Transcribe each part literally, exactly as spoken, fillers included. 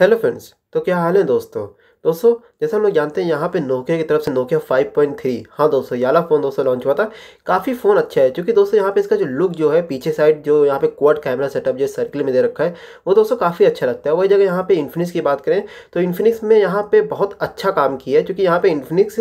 Hello friends, तो क्या हाल है दोस्तों। दोस्तों जैसा हम लोग जानते हैं यहाँ पे नोकिया की तरफ से नोकिया फाइव पॉइंट थ्री, हाँ दोस्तों याला फ़ोन दोस्तों लॉन्च हुआ था। काफ़ी फ़ोन अच्छा है क्योंकि दोस्तों यहाँ पे इसका जो लुक जो है पीछे साइड जो यहाँ पे क्वाड कैमरा सेटअप जो सर्किल में दे रखा है वो दोस्तों काफ़ी अच्छा लगता है। वही जगह यहाँ पे इन्फिनिक्स की बात करें तो इन्फिनिक्स में यहाँ पर बहुत अच्छा काम किया है क्योंकि यहाँ पर इन्फिनिक्स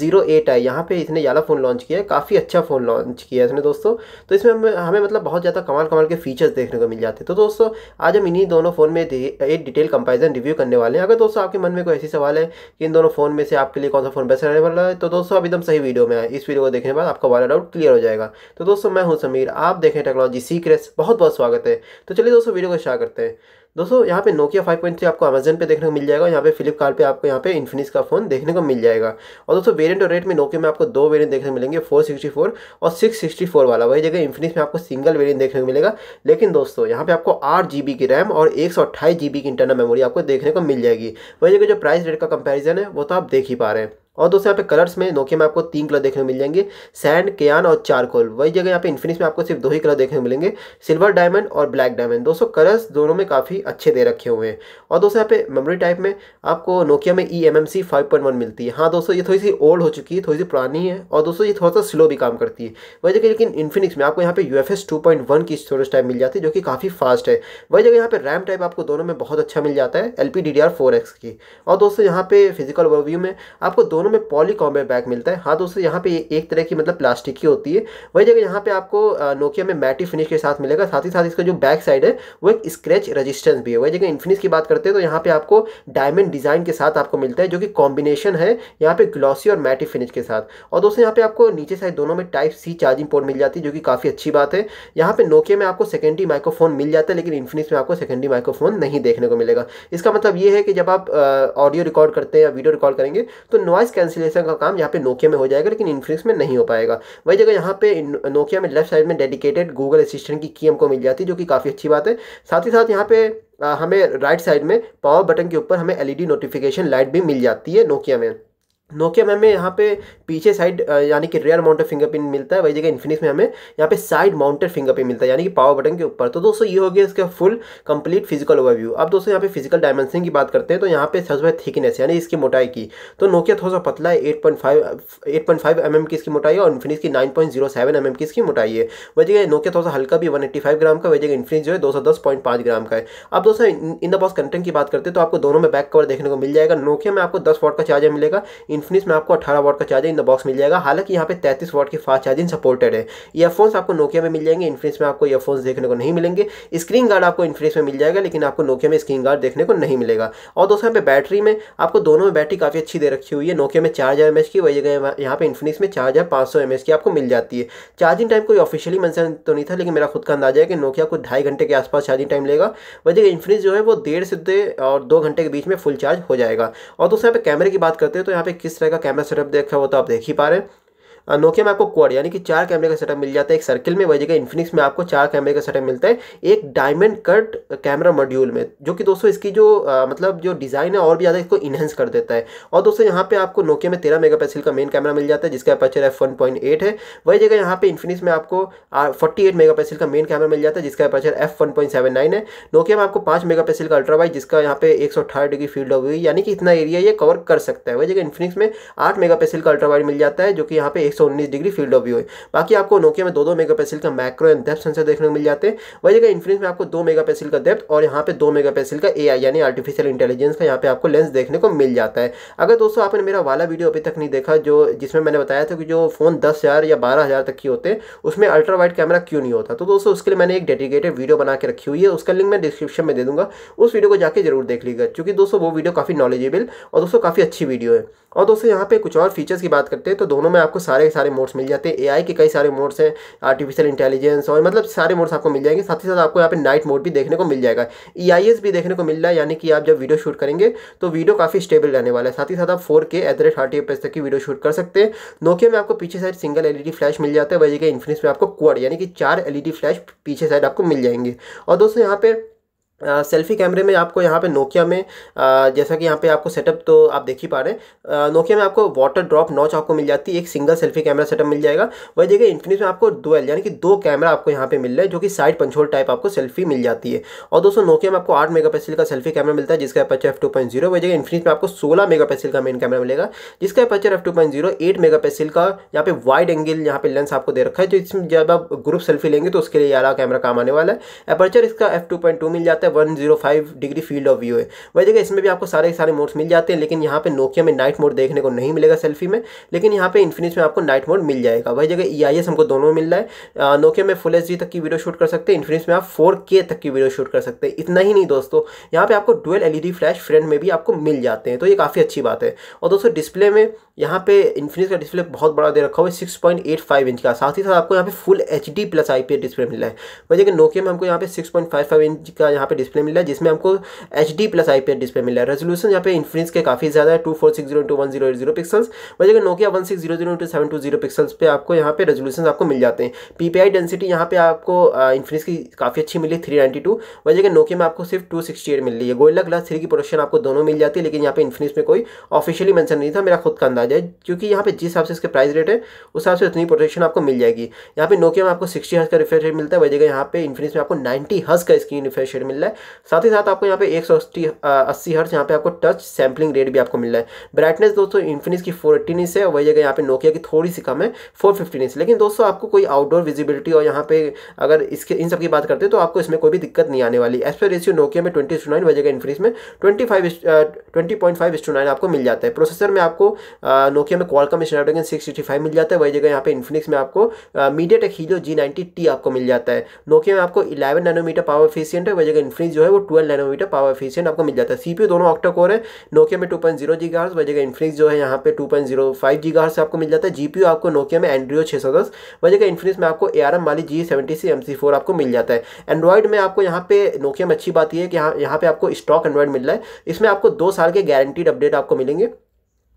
जीरो एट आई यहाँ पे इसने याला फ़ोन लॉन्च किया है, काफ़ी अच्छा फ़ोन लॉन्च किया है इसने दोस्तों। तो इसमें हमें मतलब बहुत ज़्यादा कमाल कमाल के फीचर्स देखने को मिल जाते हैं। तो दोस्तों आज हम इन्हीं दोनों फ़ोन में एक डिटेल कंपेरिजन रिव्यू करने वाले हैं। अगर दोस्तों आपके मन में कोई ऐसी सवाल है कि इन दोनों फोन में से आपके लिए कौन सा फोन बेस्ट रहने वाला है तो दोस्तों आप एकदम सही वीडियो में आए। इस वीडियो को देखने के बाद आपका वाला डाउट क्लियर हो जाएगा। तो दोस्तों मैं हूं समीर, आप देखें टेक्नोलॉजी सीक्रेट्स, बहुत बहुत स्वागत है। तो चलिए दोस्तों वीडियो को स्टार्ट करते हैं। दोस्तों यहाँ पे नोकिया फाइव पॉइंट थ्री आपको अमेजन पे देखने को मिल जाएगा, यहाँ पे फ्लिपकार्ट पे आपको यहाँ पे इन्फिनिक्स का फोन देखने को मिल जाएगा। और दोस्तों वेरिएंट और रेट में नोकिया में आपको दो वेरिएंट देखने को मिलेंगे, फोर सिक्स्टी फोर और सिक्स सिक्स्टी फोर वाला। वही जगह इन्फिनिक्स में आपको सिंगल वेरिएंट देखने को मिलेगा, लेकिन दोस्तों यहाँ पे आपको आठ जी बी की रैम और एक सौ अट्ठाईस जी बी की इंटरनल मेमोरी आपको देखने को मिल जाएगी। वही जगह जो प्राइस रेट का कंपेरिजन है वो तो आप देख ही पा रहे हैं। और दोस्तों यहाँ पे कलर्स में नोकिया में आपको तीन कलर देखने को मिल जाएंगे, सैंड, क्यान और चारकोल। वही जगह यहाँ पे इन्फिनिक्स में आपको सिर्फ दो ही कलर देखने को मिलेंगे, सिल्वर डायमंड और ब्लैक डायमंड। दोस्तों कलर्स दोनों में काफ़ी अच्छे दे रखे हुए हैं। और दोस्तों यहाँ पे मेमोरी टाइप में आपको नोकिया में E M M C five point one मिलती है। हाँ दोस्तों ये थोड़ी सी ओल्ड हो चुकी है, थोड़ी सी पुरानी है और दोस्तों ये थोड़ा सा स्लो भी काम करती है। वही जगह लेकिन इन्फिनिक्स में आपको यहाँ पे U F S two point one की स्टोरेज टाइप मिल जाती है जो कि काफ़ी फास्ट है। वही जगह यहाँ पे रैम टाइप आपको दोनों में बहुत अच्छा मिल जाता है, L P D D R four X की। और दोस्तों यहाँ पे फिजिकल ओवरव्यू में आपको में पॉली कॉम्बैट बैग मिलता है। हाँ दोस्तों यहाँ पे एक तरह की मतलब प्लास्टिक की होती है। वही जगह यहाँ पे आपको नोकिया में मैटी फिनिश के साथ मिलेगा, साथ ही साथ इसका जो बैक साइड है वो एक स्क्रैच रेजिस्टेंस भी है। वही जगह इन्फिनिक्स की बात करते हैं तो यहाँ पे आपको डायमंड डिजाइन के साथ आपको मिलता है जो कि कॉम्बिनेशन है यहाँ पे ग्लॉसी और मैटी फिनिश के साथ। और दोस्तों यहाँ पे आपको नीचे साइड दोनों में टाइप सी चार्जिंग पोर्ट मिल जाती है जो कि काफी अच्छी बात है। यहाँ पे नोकिया में आपको सेकेंडरी माइक्रोफोन मिल जाता है, लेकिन इन्फिनिक्स में आपको सेकेंडरी माइक्रोफोन नहीं देखने को मिलेगा। इसका मतलब ये है कि जब आप ऑडियो रिकॉर्ड करते हैं या वीडियो रिकॉर्ड करेंगे तो नॉइस कैंसिलेशन का काम यहाँ पे नोकिया में हो जाएगा, लेकिन इन्फिनिक्स में नहीं हो पाएगा। वही जगह यहाँ पे नोकिया में लेफ्ट साइड में डेडिकेटेड गूगल असिस्टेंट की की हमको मिल जाती है जो कि काफ़ी अच्छी बात है। साथ ही साथ यहाँ पे आ, हमें राइट साइड में पावर बटन के ऊपर हमें एलईडी नोटिफिकेशन लाइट भी मिल जाती है नोकिया में। नोकिया में हमें यहाँ पे पीछे साइड यानी कि रियर माउंटेड फिंगरप्रिंट मिलता है। वही जगह इन्फिनिक्स में हमें यहाँ पे साइड माउंटेड फिंगरप्रिंट मिलता है यानी कि पावर बटन के ऊपर। तो दोस्तों ये हो गया इसका फुल कंप्लीट फिजिकल ओवरव्यू। अब दोस्तों यहाँ पे फिजिकल डायमेंशन की बात करते हैं तो यहाँ पे सबसे थिकनेस यानी इसकी मोटाई की तो नोकिया थोड़ा सा पतला है, eight point five eight point five M M की इसकी मोटाई है और इन्फिनिक्स की nine point zero seven M M की इसकी मोटाई है। वही जगह नोकिया थोड़ा सा हल्का भी वन एट्टी फाइव ग्राम का, वही जगह इन्फिनिक्स जो है दो सौ दस पॉइंट पाँच ग्राम का है। अब दोस्तों इन द बॉक्स कंटेंट की बात करते हैं तो आपको दोनों में बैक कवर देखने को मिल जाएगा। नोकिया में आपको दस वॉट का चार्जर मिलेगा, इन्फिनिक्स में आपको अठारह वॉट का चार्जर इन द बॉक्स मिल जाएगा। हालांकि यहाँ पे तैंतीस वॉट की फास्ट चार्जिंग सपोर्टेड है। ईयरफोन्स आपको नोकिया में मिल जाएंगे, इन्फिनिक्स में आपको ईयरफोन्स देखने को नहीं मिलेंगे। स्क्रीन गार्ड आपको इन्फिनिक्स में मिल जाएगा, लेकिन आपको नोकिया में स्क्रीन गार्ड देखने को नहीं मिलेगा। और दोस्तों यहाँ पे बैटरी में आपको दोनों में बैटरी काफ़ी अच्छी दे रखी हुई है। नोकिया में चार हज़ार एम एच की, वही जगह यहाँ पर इन्फिनिक्स में चार हज़ार पाँच सौ एम एच की आपको मिल जाती है। चार्जिंग टाइम कोई ऑफिशियली मेंशन तो नहीं था, लेकिन मेरा खुद का अंदाजा है कि नोकिया को ढाई घंटे के आसपास चार्जिंग टाइम लेगा। वही जगह इन्फिनिक्स जो है वो डेढ़ से और दो घंटे के बीच में फुल चार्ज हो जाएगा। और दोस्तों यहाँ पे कैमरे की बात करते हैं तो यहाँ पे किस तरह का कैमरा सेटअप देखा वो तो आप देख ही पा रहे हैं। नोकिया में आपको क्वाड यानी कि चार कैमरे का सेटअप मिल जाता है एक सर्किल में। वही जगह इन्फिनिक्स में आपको चार कैमरे का सेटअप मिलता है एक डायमंड कट कैमरा मॉड्यूल में, जो कि दोस्तों इसकी जो आ, मतलब जो डिज़ाइन है और भी ज़्यादा इसको इन्हेंस कर देता है। और दोस्तों यहाँ पे आपको नोकिया में तेरह मेगापिक्सल का मेन कैमरा मिल जाता है जिसका aperture F one point eight है। वही जगह यहाँ पे इन्फिनिक्स में आपको फोर्टी एट मेगापिक्सल का मेन कैमरा मिल जाता है जिसका aperture F one point seven nine है। नोकिया में आपको पाँच मेगापिक्सल का अल्ट्रा वाइड जिसका यहाँ पे एक सौ अठारह डिग्री फील्ड हो गई यानी कि इतना एरिया ये कवर कर सकता है। वही जगह इन्फिनिक्स में आठ मेगापिक्सल का अल्ट्रा वाइड मिल जाता है जो कि यहाँ पे उन्नीस डिग्री फील्ड ऑफ व्यू है। बाकी आपको नोकिया में दो दो मेगापिक्सल का मैक्रो एंड डेप्थ सेंसर देखने को मिल जाते हैं। वही जगह इन्फिनिक्स में आपको दो मेगापिक्सल का डेप्थ और यहाँ पे दो मेगापिक्सल का एआई यानी आर्टिफिशियल इंटेलिजेंस का यहाँ पे आपको लेंस देखने को मिल जाता है। अगर दोस्तों आपने मेरा वाला वीडियो अभी तक नहीं देखा जो जिसमें मैंने बताया था कि जो फोन दस हज़ार या बारह हज़ार तक की होते हैं उसमें अल्ट्रा वाइड कैमरा क्यों नहीं होता, तो दोस्तों उसके लिए मैंने एक डेडिकेटेड वीडियो बना के रखी हुई है, उसका लिंक मैं डिस्क्रिप्शन में दे दूँगा। उस वीडियो को जाकर जरूर देख लीजिएगा क्योंकि दोस्तों वो वीडियो काफ़ी नॉलेजेबल और दोस्तों काफ़ी अच्छी वीडियो है। और दोस्तों यहाँ पे कुछ और फीचर्स की बात करते हैं तो दोनों में आपको सारे सारे मोड्स मिल जाते हैं। एआई के कई सारे मोड्स हैं, आर्टिफिशियल इंटेलिजेंस और मतलब सारे मोड्स आपको मिल जाएंगे। साथ ही साथ आपको यहाँ पे नाइट मोड भी देखने को मिल जाएगा, ईआईएस भी देखने को मिल रहा है यानी कि आप जब वीडियो शूट करेंगे तो वीडियो काफ़ी स्टेबल रहने वाला है। साथ ही साथ आप four K at the rate thirty F तक की वीडियो शूट कर सकते हैं। नोकिया में आपको पीछे साइड सिंगल एलईडी फ्लैश मिल जाता है। वही जगह इन्फिनिक्स में आपको क्वाड यानी कि चार एलईडी फ्लैश पीछे साइड आपको मिल जाएंगे। और दोस्तों यहाँ पे सेल्फ़ी uh, कैमरे में आपको यहाँ पे नोकिया में uh, जैसा कि यहाँ पे आपको सेटअप तो आप देख ही पा रहे हैं, नोकिया uh, में आपको वाटर ड्रॉप नॉच आपको मिल जाती है, एक सिंगल सेल्फी कैमरा सेटअप मिल जाएगा। वही देखिए इन्फिनिक्स में आपको डुअल यानी कि दो कैमरा आपको यहाँ पे मिल रहा है, जो कि साइड पंचोल टाइप आपको सेल्फी मिल जाती है। और दोस्तों नोकिया में आपको आठ मेगा पिक्सल का सेल्फी कैमरा मिलता है जिसका aperture F two point zero, वही जगह इन्फिनिक्स में आपको सोलह मेगा पिक्सल का मेन कैमरा मिलेगा जिसका aperture F two point zero, eight megapixel का यहाँ पे वाइड एंगल यहाँ पे लेंस आपको दे रखा है, जो इसमें जब आप ग्रुप सेल्फी लेंगे तो उसके लिए यारा कैमरा काम आने वाला है। एपर्चर इसका एफ टू पॉइंट टू मिल जाता है, one hundred five degree field of view है। वही जगह इसमें भी आपको सारे सारे मोड्स मिल जाते हैं, लेकिन यहाँ पे नोकिया में नाइट मोड देखने को नहीं मिलेगा सेल्फी में, लेकिन यहाँ पे इन्फिनिक्स में आपको नाइट मोड मिल जाएगा। वही जगह ई आई एस हमको दोनों मिल रहा है, नोकिया में फुल एच डी तक की वीडियो शूट कर सकते हैं, इन्फिनिक्स में आप फोर के तक की वीडियो शूट कर सकते हैं। इतना ही नहीं दोस्तों, यहाँ पे आपको डुअल एलईडी फ्लैश फ्रंट में भी आपको मिल जाते हैं, तो ये काफ़ी अच्छी बात है। और दोस्तों डिस्प्ले में यहाँ पे इन्फिनिक्स का डिस्प्ले बहुत बड़ा दे रखा हुआ है, six point eight five inch का, साथ ही साथ आपको यहाँ पे full H D plus I P S display मिला है। वही जगह नोकिया में हमको यहाँ पे six point five five inch का यहाँ पे डिस्प्ले मिला है, जिसमें हमको H D plus I P S display मिला है। रेजोल्यूशन यहाँ पे इन्फिनिक्स के काफ़ी ज़्यादा है, two four six zero into one zero eight zero pixels. वही जगह Nokia one six zero zero into seven two zero pixels पे आपको यहाँ पे रेजोल्यूशन आपको मिल जाते हैं। पी पी आई डेंसिटी यहाँ पे आपको इन्फिनिक्स की काफ़ी अच्छी मिली, थ्री नाइन्टी टू। वही जगह नोकिया में आपको सिर्फ टू सिक्सटी एट मिल रही है। गोरिल्ला ग्लास थ्री की प्रोटेक्शन आपको दोनों मिल जाती है, लेकिन यहाँ पे इन्फिनिक्स में कोई ऑफिशियली मेंशन नहीं था, मेरा खुद का अंदाजा है, क्योंकि यहाँ पे जिस हिसाब से इसके प्राइस रेट है उस हिसाब से उतनी प्रोटेक्शन आपको मिल जाएगी। यहाँ पे नोकिया में आपको सिक्सटी हर्ट्ज का रिफ्रेश रेट मिलता है, वही जगह यहाँ पे इन्फिनिक्स में आपको नाइन्टी हर्ट्ज का स्क्रीन रिफ्रेश रेट मिल रहा है, साथ ही साथ आपको यहाँ पे एक सौ अस्सी अस्सी हर्ट्ज यहाँ पे आपको टच सैम्पलिंग रेट भी आपको मिल रहा है। ब्राइटनेस दोस्तों इन्फिनिक्स की फोर एट्टीन इंच है, वही जगह यहाँ पे नोकिया की थोड़ी सी कम है, फोर फिफ्टीन इंच। लेकिन दोस्तों आपको कोई आउटडोर विजिबिलिटी और यहाँ पे अगर इसके इन सब की बात करते हैं तो आपको इसमें कोई भी दिक्कत नहीं आने वाली। एस्पेक्ट रेशियो नोकिया में ट्वेंटी टू नाइन, वही जगह इन्फिनिक्स में twenty five twenty point five to nine आपको मिल जाता है। प्रोसेसर में आपको नोकिया में Qualcomm Snapdragon six sixty five मिल जाता है, वही जगह यहाँ पे इन्फिनिक्स में आपको MediaTek Helio G ninety T आपको मिल जाता है। नोकिया में आपको इलेवन नैनोमीटर पावर एफिशिएंट है, वही जगह इन्फिनिक्स जो है वो ट्वेल्व नैनोमीटर पावर एफिशिएंट आपको मिल जाता है। सीपीयू दोनों ऑक्टा कोर है, नोकिया में टू पॉइंट जीरो गीगाहर्ट्ज़, वही जगह इन्फिनिक्स जो है यहाँ पे two point zero five gigahertz आपको मिल जाता है। जीपीयू आपको नोकिया में एंड्रियो सिक्स हंड्रेड टेन, वही जगह इन्फिनिक्स में आपको एआरएम माली जी सेवेंटी से एम सी फोर आपको मिल जाता है। एंड्रॉइड में आपको यहाँ पे नोकिया में अच्छी बात यह है कि यहाँ यहाँ पे आपको स्टॉक एंड्रॉइड मिल रहा है, इसमें आपको दो साल के गारंटीड अपडेट आपको मिलेंगे।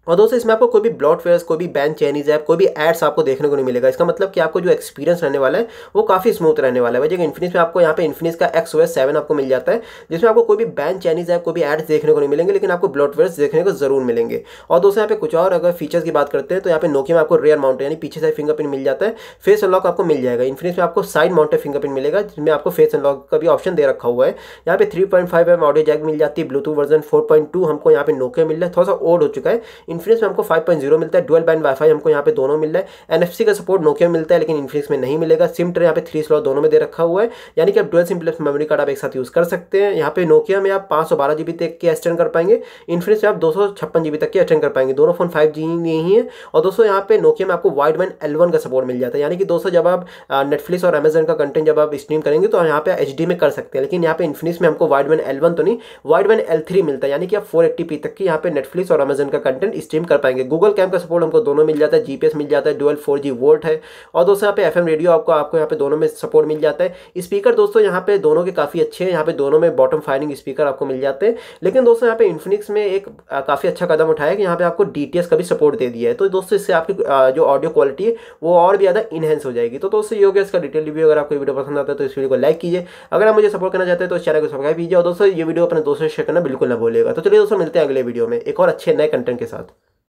और दोस्तों इसमें आपको कोई भी ब्लॉटवेयर, कोई भी बैन चाइनीज ऐप, कोई भी एड्स आपको देखने को नहीं मिलेगा। इसका मतलब कि आपको जो एक्सपीरियंस रहने वाला है वो काफ़ी स्मूथ रहने वाला है। वजह इन्फिनिक्स में आपको यहाँ पे इन्फिनिक्स का एक्सओएस सेवन आपको मिल जाता है, जिसमें आपको कोई भी बैन चाइनीज ऐप, कोई भी एड्स देखने को नहीं मिलेंगे, लेकिन आपको ब्लॉटवेयर देखने को जरूर मिलेंगे। और दोस्तों यहाँ पे कुछ और अगर फीचर्स की बात करते हैं तो यहाँ पे नोकिया में आपको रेयर माउंट यानी पीछे साइड फिंगरप्रिंट मिल जाता है, फेस अनलॉक आपको मिल जाएगा। इन्फिनिक्स में आपको साइड माउंटेड फिंगरप्रिंट मिलेगा, जिसमें आपको फेस अनलॉक का भी ऑप्शन दे रखा हुआ है। यहाँ पे three point five M audio jack मिल जाती है, Bluetooth version four point two हमको यहाँ पे नोकिया मिल रहा है, थोड़ा सा ओल्ड हो चुका है। इन्फिनिक्स में हमको फाइव पॉइंट जीरो मिलता है, डुअल बैंड वाईफाई हमको यहाँ पे दोनों मिल रहा है। एनएफसी का सपोर्ट नोकिया में मिलता है लेकिन इन्फिनिक्स में नहीं मिलेगा। सिम ट्रे यहाँ पे थ्री स्लॉट दोनों में दे रखा हुआ है, यानी कि आप dual SIM plus memory card आप एक साथ यूज़ कर सकते हैं। यहाँ पे नोकिया में आप पाँच सौ बारह जीबी तक के एक्सटेंड कर पाएंगे, इन्फिनिक्स में आप दो सौ छप्पन जीबी तक के एक्सटेंड कर पाएंगे। दोनों फोन फाइव जी नहीं है। और दोस्तों यहाँ पे नोकिया में आपको वाइड बैंड एल वन का सपोर्ट मिल जाता है, यानी कि दोस्तों जब आप नेटफ्लिक्स और अमेजन का कंटेंट जब आप स्ट्रीम करेंगे तो यहाँ पे एच डी में कर सकते हैं। लेकिन यहाँ पे इन्फिनिक्स में हमको वाइड बैंड एल वन तो नहीं, वाइड बैंड एल थ्री मिलता है, यानी कि आप फोर एट्टी पी तक की यहाँ पे नेटफ्लिक्स और अमेजन का कंटेंट स्ट्रीम कर पाएंगे। गूगल कैमरा का सपोर्ट हमको दोनों मिल जाता है, जीपीएस मिल जाता है, डुअल फोर जी वोल्ट है। और दोस्तों यहाँ पे एफएम रेडियो आपको आपको यहाँ पे दोनों में सपोर्ट मिल जाता है। स्पीकर दोस्तों यहाँ पे दोनों के काफ़ी अच्छे हैं, यहाँ पे दोनों में बॉटम फायरिंग स्पीकर आपको मिल जाते हैं। लेकिन दोस्तों यहाँ पे इन्फिनिक्स में एक काफ़ी अच्छा कदम उठाया कि यहाँ पे आपको डीटीएस का भी सपोर्ट दे दिया है, तो दोस्तों इससे आपकी जो ऑडियो क्वालिटी है वो और भी ज़्यादा इनहेंस हो जाएगी। तो दोस्तों ये हो गया इसका डिटेल रिव्यू। अगर आपको वीडियो पसंद आता है तो इस वीडियो को लाइक कीजिए, अगर आप मुझे सपोर्ट करना चाहते हैं तो चैनल को सब्सक्राइब कीजिए, और दोस्तों ये वीडियो अपने दोस्तों से शेयर करना बिल्कुल ना भूलिएगा। तो चलिए दोस्तों मिलते हैं अगले वीडियो में एक और अच्छे नए कंटेंट के साथ।